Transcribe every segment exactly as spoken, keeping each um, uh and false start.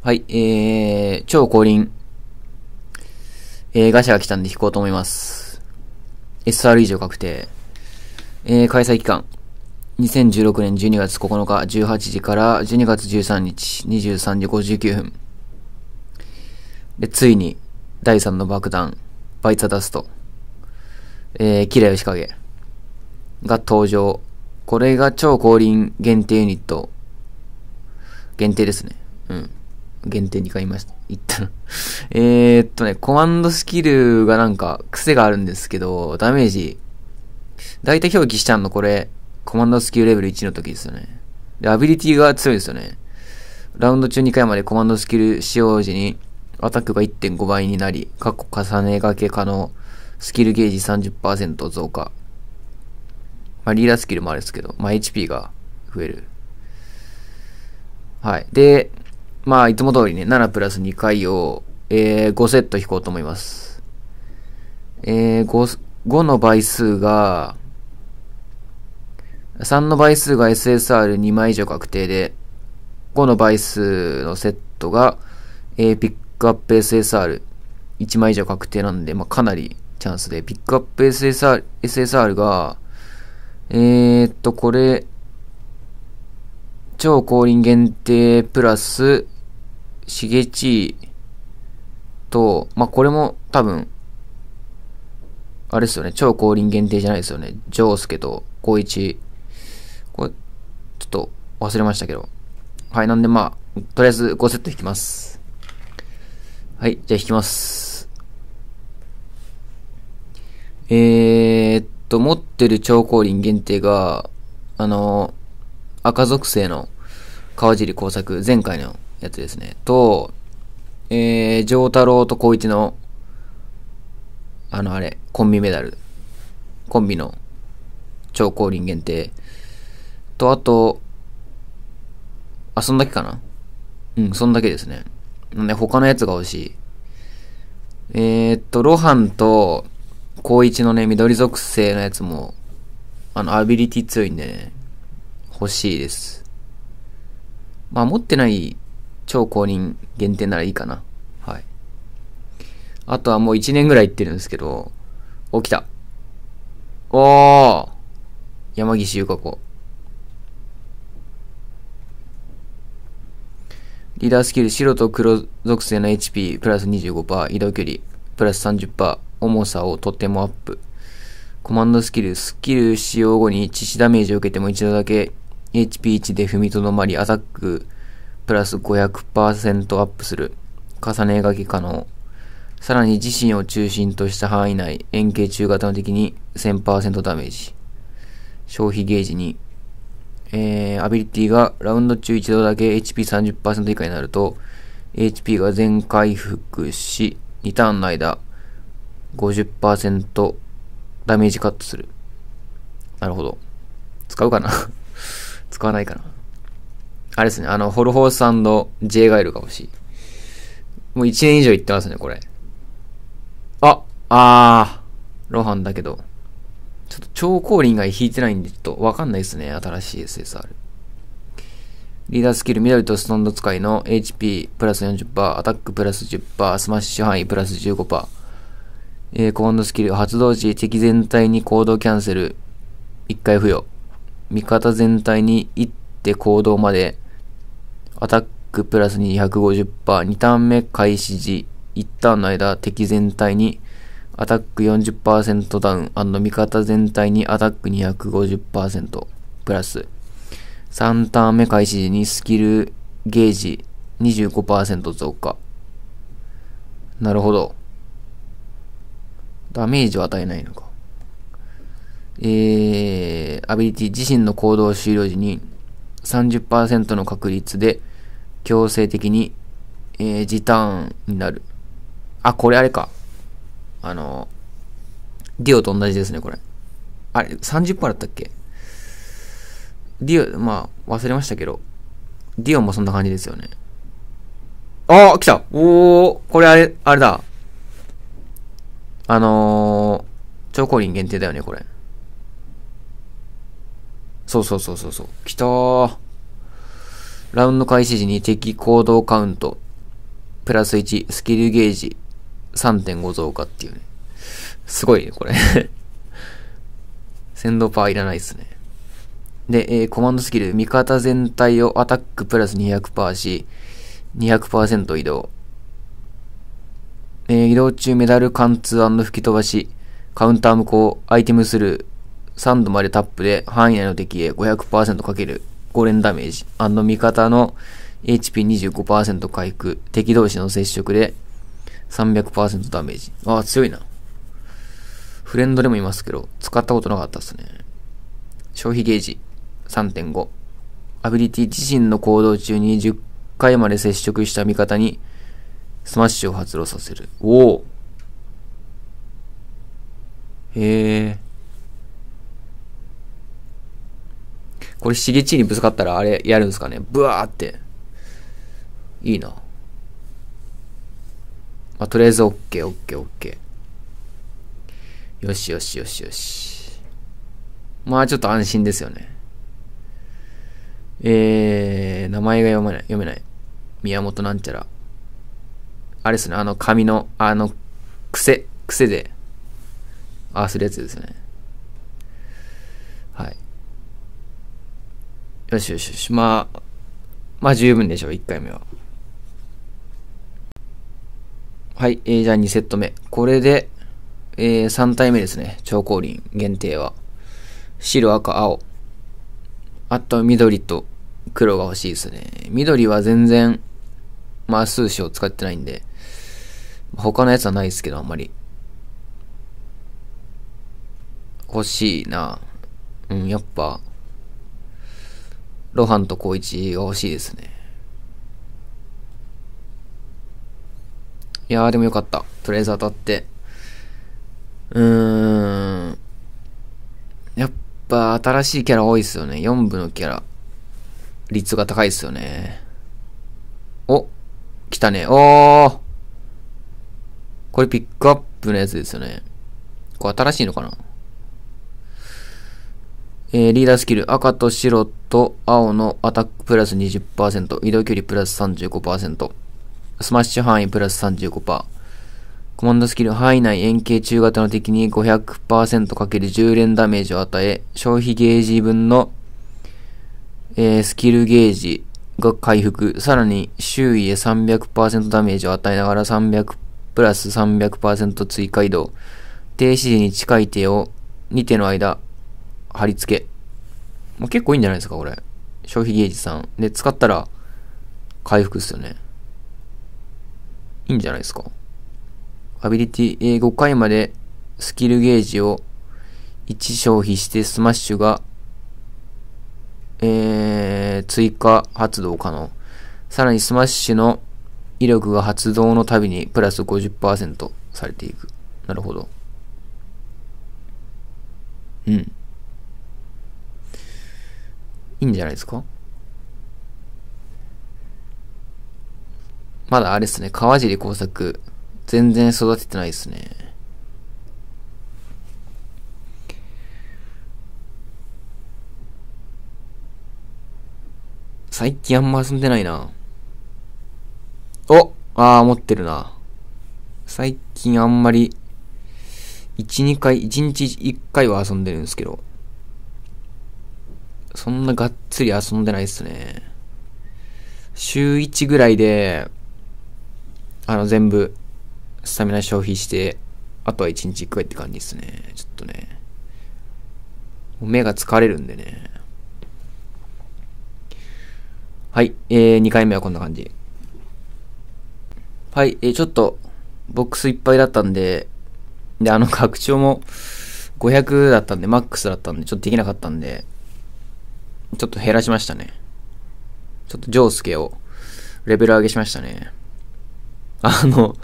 はい、えー、超降臨。えー、ガシャが来たんで引こうと思います。エスアール 以上確定。えー、開催期間。にせんじゅうろくねんじゅうにがつここのかじゅうはちじからじゅうにがつじゅうさんにちにじゅうさんじごじゅうきゅうふん。で、ついに、だいさんの爆弾、バイツアダスト。えー、キラヨシカゲが登場。これが超降臨限定ユニット。限定ですね。うん。限定に買いました。言ったの。えーっとね、コマンドスキルがなんか癖があるんですけど、ダメージ。だいたい表記しちゃうのこれ、コマンドスキルレベルいちの時ですよね。で、アビリティが強いですよね。ラウンド中にかいまでコマンドスキル使用時にアタックが いってんご 倍になり、過去重ね掛け可能、スキルゲージ さんじゅっパーセント 増加。まあ、リーダースキルもあるんですけど、まあ、エイチピー が増える。はい。で、まあ、いつも通りね、ななプラスにかいを、えー、ごセット引こうと思います。えー、5、5の倍数が、さんの倍数が エスエスアールに 枚以上確定で、ごの倍数のセットが、えー、ピックアップ エスエスアールいち 枚以上確定なんで、まあ、かなりチャンスで、ピックアップ エスエスアール、エスエスアール が、えーっと、これ、超降臨限定プラス、しげちと、まあ、これも多分、あれですよね、超降臨限定じゃないですよね。ジョースケと、こいち。これ、ちょっと忘れましたけど。はい、なんでまあ、とりあえずごセット引きます。はい、じゃあ引きます。えーっと、持ってる超降臨限定が、あの、赤属性の川尻工作、前回のやつですね。と、えー、上太郎と小一の、あのあれ、コンビメダル。コンビの超降臨限定。と、あと、あ、そんだけかな？うん、そんだけですね。なんで他のやつが欲しい。えーっと、ロハンと小一のね、緑属性のやつも、あの、アビリティ強いんでね。欲しいです。まあ、持ってない超公認限定ならいいかな。はい。あとはもういちねんぐらい行ってるんですけど、起きた。おー山岸優香子。リーダースキル、白と黒属性の エイチピー プラス にじゅうごパーセント、移動距離プラス さんじゅっパーセント、重さをとてもアップ。コマンドスキル、スキル使用後に致死ダメージを受けても一度だけ、エイチピーいち で踏みとどまり、アタック、プラス ごひゃくパーセント アップする。重ね掛け可能。さらに自身を中心とした範囲内、円形中型の敵に せんパーセント ダメージ。消費ゲージに、えー、アビリティがラウンド中一度だけ エイチピーさんじゅっパーセント 以下になると、エイチピー が全回復し、にターンの間、ごじゅっパーセント ダメージカットする。なるほど。使うかな使わないかな。あれですね。あの、ホルホース&J ガイルが欲しい。もういちねん以上いってますね、これ。あ、あー、ロハンだけど。ちょっと超降臨以外引いてないんで、ちょっとわかんないですね。新しい エスエスアール。リーダースキル、緑とストンド使いの エイチピー プラス よんじゅっパーセント、アタックプラス じゅっパーセント、スマッシュ範囲プラス じゅうごパーセント。えー、コマンドスキル、発動時、敵全体に行動キャンセル、いっかい付与。味方全体に一手行動まで、アタックプラス にひゃくごじゅっパーセント、にターン目開始時、いちターンの間、敵全体に、アタック よんじゅっパーセント ダウン、&味方全体にアタック にひゃくごじゅっパーセント、プラス、さんターン目開始時にスキルゲージ にじゅうごパーセント 増加。なるほど。ダメージを与えないのか。えー、アビリティ自身の行動終了時に さんじゅっパーセント の確率で強制的に、えー、時短になる。あ、これあれか。あの、ディオと同じですね、これ。あれ、さんじゅっパーセント だったっけ？ディオ、まあ、忘れましたけど。ディオもそんな感じですよね。あー、来た！おー、これあれ、あれだ。あのー、超降臨限定だよね、これ。そうそうそうそうそう。きたー。ラウンド開始時に敵行動カウント、プラスいち、スキルゲージ さんてんご 増加っていうね。すごいね、これ。先導パワーいらないですね。で、えー、コマンドスキル、味方全体をアタックプラス にひゃくパーセント し、にひゃくパーセント 移動。えー、移動中メダル貫通&吹き飛ばし、カウンター無効、アイテムスルー、さんどまでタップで範囲内の敵へ ごひゃくパーセント かけるご連ダメージ、&味方の エイチピーにじゅうごパーセント 回復、敵同士の接触で さんびゃくパーセント ダメージ。ああ、強いな。フレンドでもいますけど、使ったことなかったですね。消費ゲージ さんてんご。アビリティ自身の行動中にじゅっかいまで接触した味方にスマッシュを発動させる。おお。へえ。これシゲチにぶつかったらあれやるんですかね。ブワーって。いいな。まあ、とりあえず OK、OK、OK。よしよしよしよし。まあちょっと安心ですよね。えー、名前が読めない。読めない。宮本なんちゃら。あれですね、あの髪の、あの、癖、癖で、ああするやつですね。はい。よしよしよし。まあ、まあ十分でしょう、いっかいめは。はい、えー、じゃあにセット目。これで、えー、さんたいめですね、超降臨、限定は。白、赤、青。あと緑と黒が欲しいですね。緑は全然、まあ数種を使ってないんで、他のやつはないですけど、あんまり。欲しいな。うん、やっぱ、露伴と光一が欲しいですね。いやー、でもよかった。とりあえず当たって。うーん。やっぱ、新しいキャラ多いですよね。よん部のキャラ。率が高いですよね。お、来たね。おー。これピックアップのやつですよね。これ新しいのかな。えー、リーダースキル。赤と白と青のアタックプラス にじゅっパーセント。移動距離プラス さんじゅうごパーセント。スマッシュ範囲プラス さんじゅうごパーセント。コマンドスキル、範囲内円形中型の敵に ごひゃくパーセントかけるじゅう 連ダメージを与え、消費ゲージ分の、えー、スキルゲージが回復。さらに、周囲へ さんびゃくパーセント ダメージを与えながらさんびゃくプラス さんびゃくパーセント 追加移動。停止時に近い手をに手の間、貼り付け。もう結構いいんじゃないですか、これ。消費ゲージさん。で、使ったら、回復っすよね。いいんじゃないですか。アビリティ、えー、ごかいまでスキルゲージをいち消費してスマッシュが、えー、追加発動可能。さらにスマッシュの威力が発動のたびにプラス ごじゅっパーセント されていく。なるほど。うん。いいんじゃないですか。まだあれですね、川尻工作。全然育ててないですね。最近あんま遊んでないな。お、ああ、持ってるな。最近あんまり、一、二回、一日一回は遊んでるんですけど、そんながっつり遊んでないですね。週一ぐらいで、あの、全部、スタミナ消費して、あとはいちにちいっかいって感じですね。ちょっとね。目が疲れるんでね。はい。えー、にかいめはこんな感じ。はい。えー、ちょっと、ボックスいっぱいだったんで、で、あの、拡張もごひゃくだったんで、マックスだったんで、ちょっとできなかったんで、ちょっと減らしましたね。ちょっと、ジョースケを、レベル上げしましたね。あの、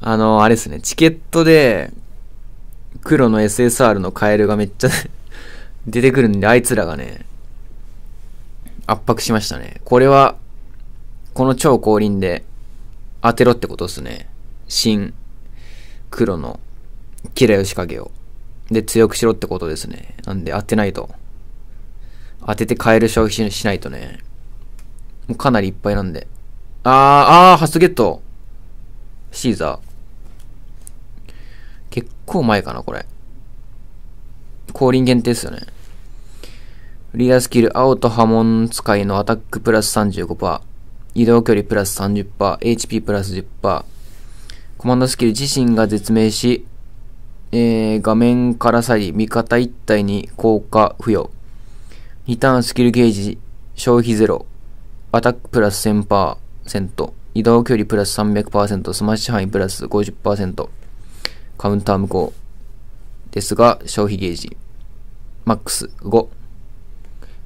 あの、あれですね、チケットで、黒の エスエスアール のカエルがめっちゃ出てくるんで、あいつらがね、圧迫しましたね。これは、この超降臨で当てろってことですね。新、黒の、キラヨシカゲを。で、強くしろってことですね。なんで、当てないと。当ててカエル消費しないとね。もうかなりいっぱいなんで。あー、あー、ハストゲット。シーザー。結構前かな、これ。降臨限定ですよね。リアスキル、青と波紋使いのアタックプラス さんじゅうごパーセント、移動距離プラス さんじゅっパーセント、エイチピー プラス じゅっパーセント、コマンドスキル自身が絶命し、えー、画面から去り、味方一体に効果付与。リターンスキルゲージ、消費ゼロ、アタックプラス せんパーセント、移動距離プラス さんびゃくパーセント、スマッシュ範囲プラス ごじゅっパーセント、カウンター無効。ですが、消費ゲージ、マックスご。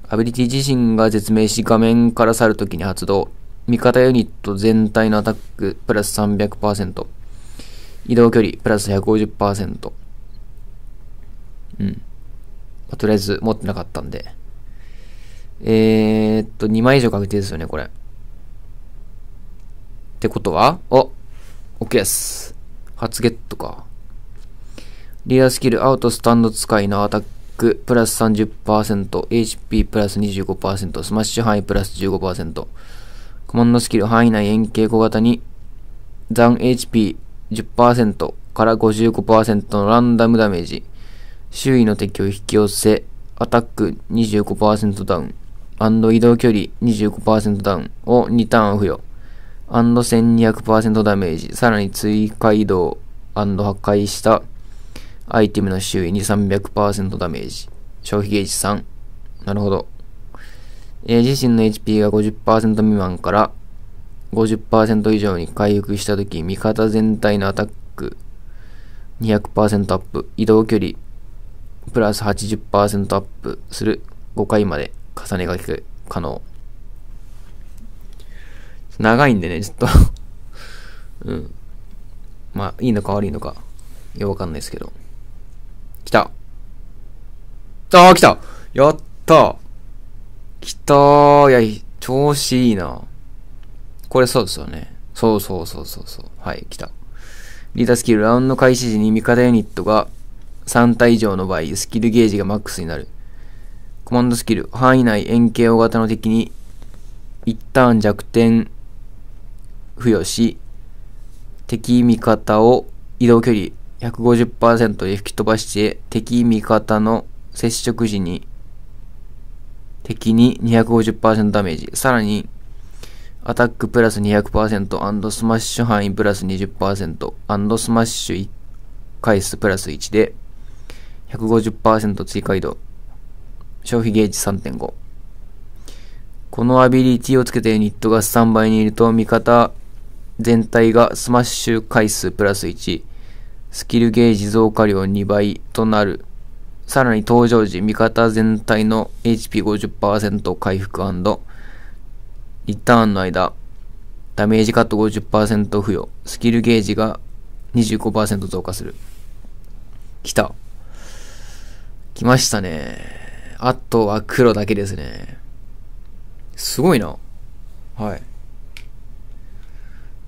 アビリティ自身が絶命し、画面から去るときに発動。味方ユニット全体のアタックプラス さんびゃくパーセント。移動距離プラス ひゃくごじゅっパーセント。うん。まあ、とりあえず持ってなかったんで。えーっと、にまい以上確定ですよね、これ。ってことは、お !OK です。初ゲットか。リーダースキル、アウトスタンド使いのアタック。プラス さんじゅっパーセント、エイチピー プラス にじゅうごパーセント、スマッシュ範囲プラス じゅうごパーセント、コマンドスキル範囲内円形小型に残 エイチピーじゅっパーセント から ごじゅうごパーセント のランダムダメージ、周囲の敵を引き寄せ、アタック にじゅうごパーセント ダウン、&移動距離 にじゅうごパーセント ダウンをにターン付与、&せんにひゃくパーセント ダメージ、さらに追加移動&破壊したアイテムの周囲に さんびゃくパーセント ダメージ。消費ゲージさん。なるほど。えー、自身の エイチピー が ごじゅっパーセント 未満から ごじゅっパーセント 以上に回復したとき、味方全体のアタック にひゃくパーセント アップ、移動距離プラス はちじゅっパーセント アップするごかいまで重ね書き可能。長いんでね、ちょっと。うん。まあ、いいのか悪いのか、よくわかんないですけど。来た。あー、来た。やった。来たー。いや、調子いいな。これそうですよね。そうそうそうそうそう。はい、来た。リーダースキル、ラウンド開始時に味方ユニットがさん体以上の場合、スキルゲージがマックスになる。コマンドスキル、範囲内円形大型の敵にいちターン弱点付与し、敵味方を移動距離、ひゃくごじゅっパーセント で吹き飛ばして、敵味方の接触時に、敵に にひゃくごじゅっパーセント ダメージ。さらに、アタックプラス にひゃくパーセント& スマッシュ範囲プラス にじゅっパーセント& スマッシュ回数プラスいちで、ひゃくごじゅっパーセント 追加移動。消費ゲージ さんてんご。このアビリティをつけたユニットがスタンバイにいると、味方全体がスマッシュ回数プラスいち。スキルゲージ増加量にばいとなる。さらに登場時、味方全体の エイチピーごじゅっパーセント 回復&リターンの間、ダメージカット ごじゅっパーセント 付与。スキルゲージが にじゅうごパーセント 増加する。来た。来ましたね。あとは黒だけですね。すごいな。はい。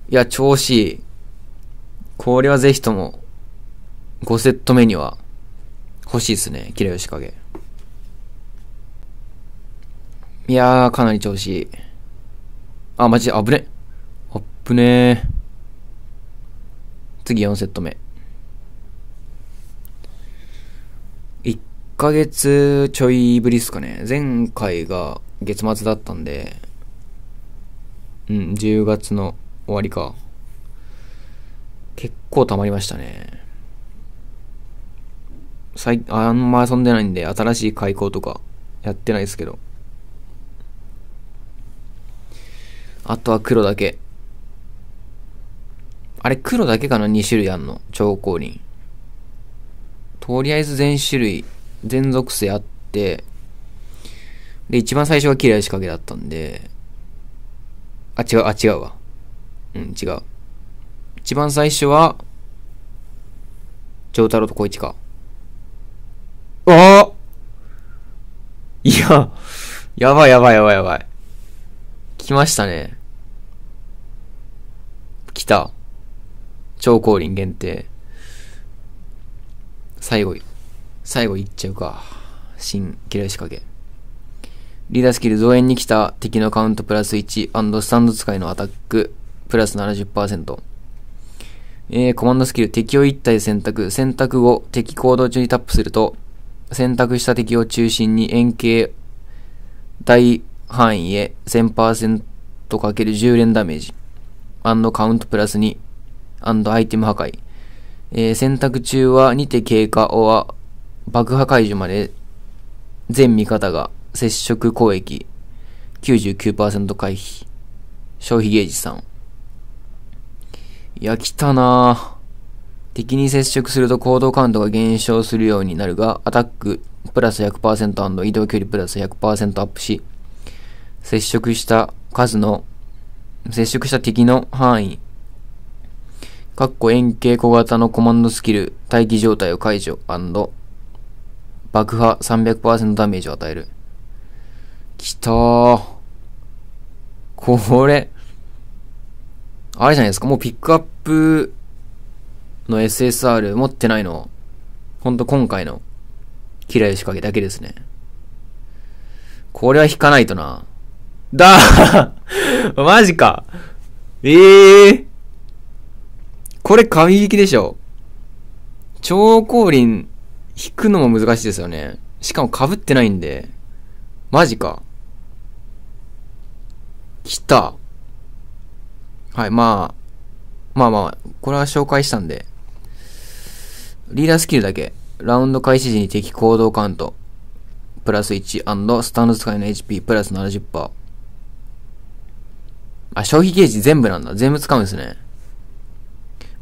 いや、調子いい。これはぜひとも、ごセット目には欲しいですね。キラヨシカゲ。いやー、かなり調子いい。あ、マジで危ね。あっぶねー。次よんセット目。いっかげつちょいぶりっすかね。前回が月末だったんで、うん、じゅうがつの終わりか。結構溜まりましたね。最近、あんま遊んでないんで、新しい開口とかやってないですけど。あとは黒だけ。あれ、黒だけかな ?に 種類あんの。超降臨。とりあえず全種類、全属性あって、で、一番最初はキラヨシカゲだったんで、あ、違う、あ、違うわ。うん、違う。一番最初は、ジョータロとコイチか。ああ！いや、やばいやばいやばいやばい。来ましたね。来た。超降臨限定。最後、最後いっちゃうか。新キラヨシカゲ。リーダースキル増援に来た敵のカウントプラスいち、スタンド使いのアタックプラス ななじゅっパーセント。えー、コマンドスキル敵をいち体選択。選択後、敵行動中にタップすると、選択した敵を中心に円形大範囲へ せんパーセントかけるじゅう 連ダメージ。カウントプラスに、アイテム破壊。えー、選択中はに手経過は爆破解除まで全味方が接触攻撃 きゅうじゅうきゅうパーセント 回避。消費ゲージさん。いや、来たなぁ。敵に接触すると行動カウントが減少するようになるが、アタックプラス ひゃくパーセント 移動距離プラス ひゃくパーセント アップし、接触した数の、接触した敵の範囲、括弧円形小型のコマンドスキル、待機状態を解除、爆破 さんびゃくパーセント ダメージを与える。きたー。これ、あれじゃないですか。もうピックアップの エスエスアール 持ってないの。ほんと今回のキラヨシカゲだけですね。これは引かないとな。だーマジか。ええー。これ神引きでしょ。超降臨引くのも難しいですよね。しかも被ってないんで。マジか。来た。はい、まあ。まあまあ、これは紹介したんで。リーダースキルだけ。ラウンド開始時に敵行動カウント。プラスいち、スタンド使いの エイチピー プラス ななじゅっパーセント。あ、消費ゲージ全部なんだ。全部使うんですね。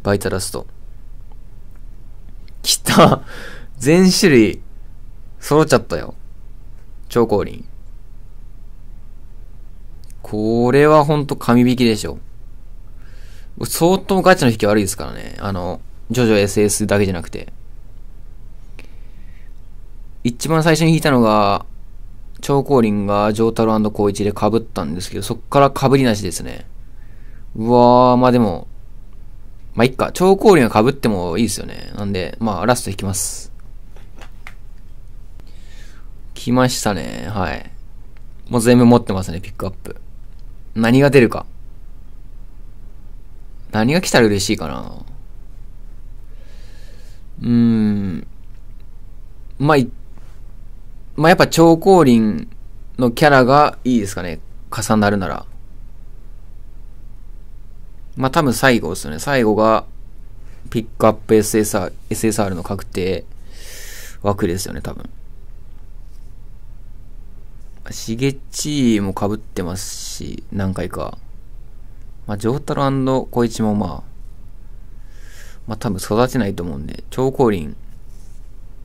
バイタラスト。来た。全種類、揃っちゃったよ。超降臨。これはほんと神引きでしょ。相当ガチの引き悪いですからね。あの、ジョジョ エスエス だけじゃなくて。一番最初に引いたのが、超降臨がジョータロ&コウイチで被ったんですけど、そっから被りなしですね。うわー、まあでも、まあいっか。超降臨は被ってもいいですよね。なんで、まあラスト引きます。来ましたね。はい。もう全部持ってますね、ピックアップ。何が出るか。何が来たら嬉しいかな。うーん。まあ、い、まあ、やっぱ超降臨のキャラがいいですかね。重なるなら。まあ、多分最後ですよね。最後が、ピックアップ エスエスアール、エスエスアール の確定枠ですよね、多分。シゲッチーも被ってますし、何回か。まあ、ジョータロ&コイチもまあ、まあ多分育てないと思うんで、超降臨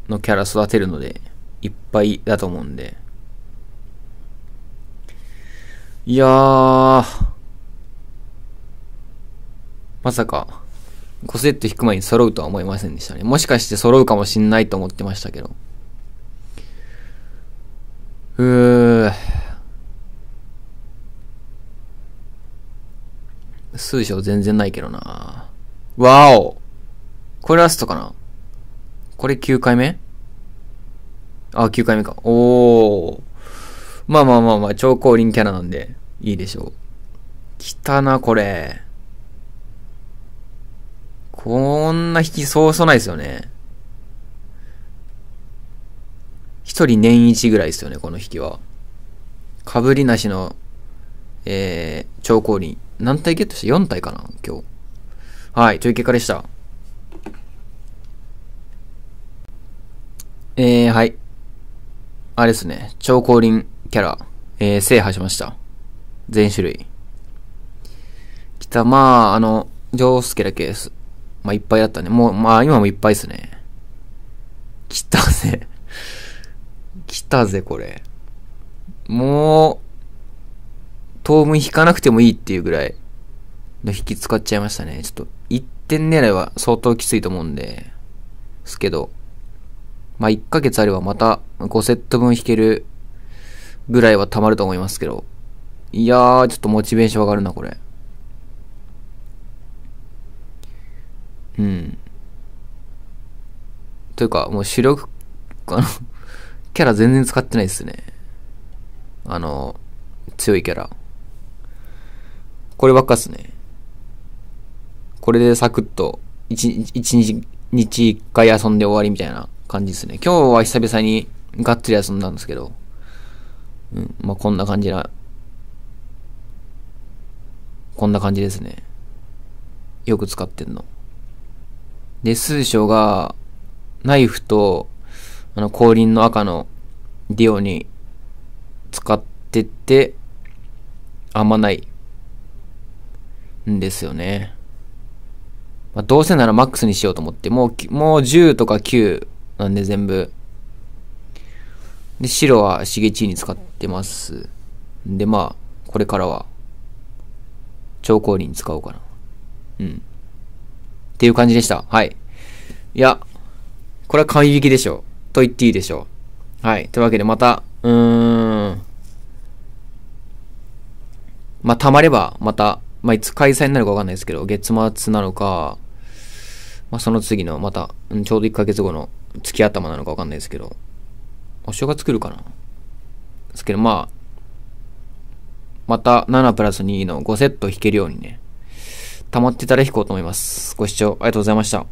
のキャラ育てるので、いっぱいだと思うんで。いやー、まさか、ごセット引く前に揃うとは思いませんでしたね。もしかして揃うかもしんないと思ってましたけど。うー、数章全然ないけどな。わお、これラストかな。これきゅうかいめ。あ、きゅうかいめか。おー、まあまあまあまあ、超降臨キャラなんでいいでしょう。来たな、これ。こんな引きそうそうないですよね。一人年一ぐらいですよね、この引きは。被りなしの、えー、超降臨。何体ゲットした ?よん 体かな今日。はい、という結果でした。えー、はい。あれですね。超降臨キャラ、えー、制覇しました。全種類。きた、まあ、あの、ジョースケだけです。まあ、いっぱいだったね。もう、まあ、今もいっぱいですね。きたぜ。来たぜ、これ。もう、当分引かなくてもいいっていうぐらいの引き使っちゃいましたね。ちょっと、いってん狙いは相当きついと思うんで、すけど、まあ、いっかげつあればまたごセット分引けるぐらいは溜まると思いますけど、いやー、ちょっとモチベーション上がるな、これ。うん。というか、もう主力かな。キャラ全然使ってないですね。あの強いキャラ、こればっかっすね。これでサクッといちにち一回遊んで終わりみたいな感じですね。今日は久々にがっつり遊んだんですけど、うん、まあこんな感じな、こんな感じですね。よく使ってんの。で、数章が、ナイフと、あの、後輪の赤のディオに使ってて、あんまないんですよね。まあ、どうせならマックスにしようと思って、もう、もうじゅうとかきゅうなんで全部。で、白はシゲチーに使ってます。で、まあ、これからは、超後輪使おうかな。うん。っていう感じでした。はい。いや、これは完璧でしょう。と言っていいでしょう。はい。というわけでまた、うーん。まあ、溜まれば、また、まあ、いつ開催になるかわかんないですけど、月末なのか、まあ、その次の、また、うん、ちょうどいっかげつごの月頭なのかわかんないですけど、お正月来るかなですけど、まあ、またななプラスにのごセット引けるようにね、溜まってたら引こうと思います。ご視聴ありがとうございました。